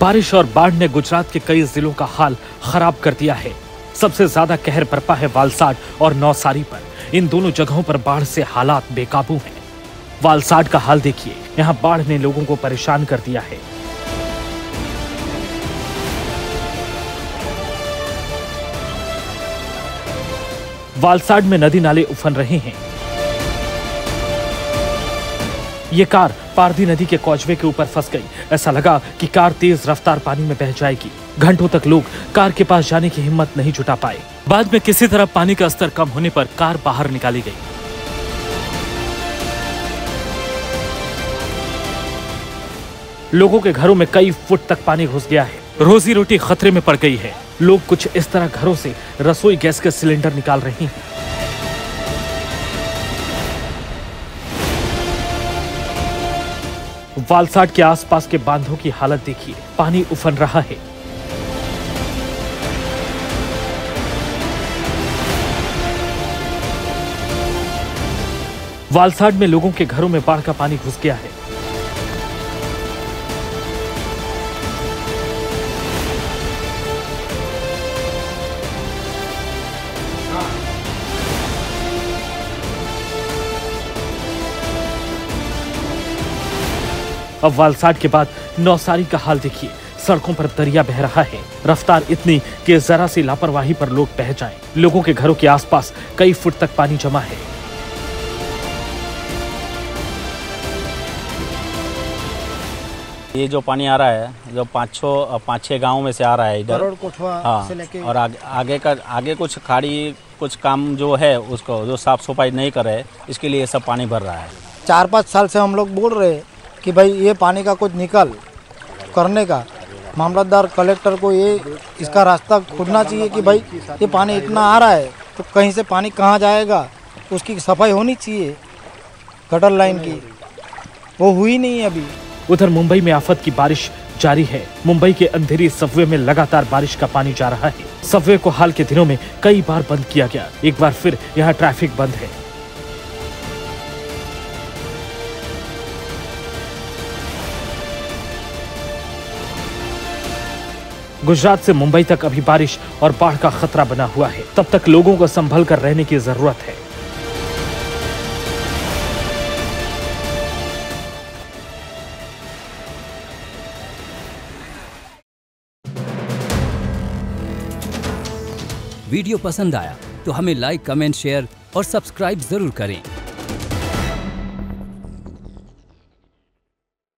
बारिश और बाढ़ ने गुजरात के कई जिलों का हाल खराब कर दिया है। सबसे ज्यादा कहर बरपा है वालसाड और नौसारी पर। इन दोनों जगहों पर बाढ़ से हालात बेकाबू हैं। वालसाड का हाल देखिए, यहाँ बाढ़ ने लोगों को परेशान कर दिया है। वालसाड में नदी नाले उफन रहे हैं। ये कार पार्धी नदी के कौजवे के ऊपर फंस गई। ऐसा लगा कि कार तेज रफ्तार पानी में बह जाएगी। घंटों तक लोग कार के पास जाने की हिम्मत नहीं जुटा पाए। बाद में किसी तरह पानी का स्तर कम होने पर कार बाहर निकाली गई। लोगों के घरों में कई फुट तक पानी घुस गया है। रोजी रोटी खतरे में पड़ गई है। लोग कुछ इस तरह घरों से रसोई गैस के सिलेंडर निकाल रहे हैं। वालसाड के आसपास के बांधों की हालत देखिए, पानी उफन रहा है। वालसाड में लोगों के घरों में बाढ़ का पानी घुस गया है। अब वालसाड के बाद नौसारी का हाल देखिए, सड़कों पर दरिया बह रहा है। रफ्तार इतनी कि जरा सी लापरवाही पर लोग बह जाएं। लोगों के घरों के आसपास कई फुट तक पानी जमा है। ये जो पानी आ रहा है, जो पाँच छह गाँव में से आ रहा है इधर, हाँ, और आगे कुछ खाड़ी कुछ काम जो है उसको जो साफ सफाई नहीं कर रहे, इसके लिए सब पानी भर रहा है। 4-5 साल से हम लोग बोल रहे हैं कि भाई ये पानी का कुछ निकाल करने का, मामलतदार कलेक्टर को ये इसका रास्ता खोजना चाहिए कि भाई ये पानी इतना आ रहा है तो कहीं से पानी कहाँ जाएगा, उसकी सफाई होनी चाहिए गटर लाइन की, वो हुई नहीं अभी। उधर मुंबई में आफत की बारिश जारी है। मुंबई के अंधेरी सबवे में लगातार बारिश का पानी जा रहा है। सबवे को हाल के दिनों में कई बार बंद किया गया। एक बार फिर यहाँ ट्रैफिक बंद है। गुजरात से मुंबई तक अभी बारिश और बाढ़ का खतरा बना हुआ है। तब तक लोगों को संभल कर रहने की जरूरत है। वीडियो पसंद आया तो हमें लाइक, कमेंट, शेयर और सब्सक्राइब जरूर करें।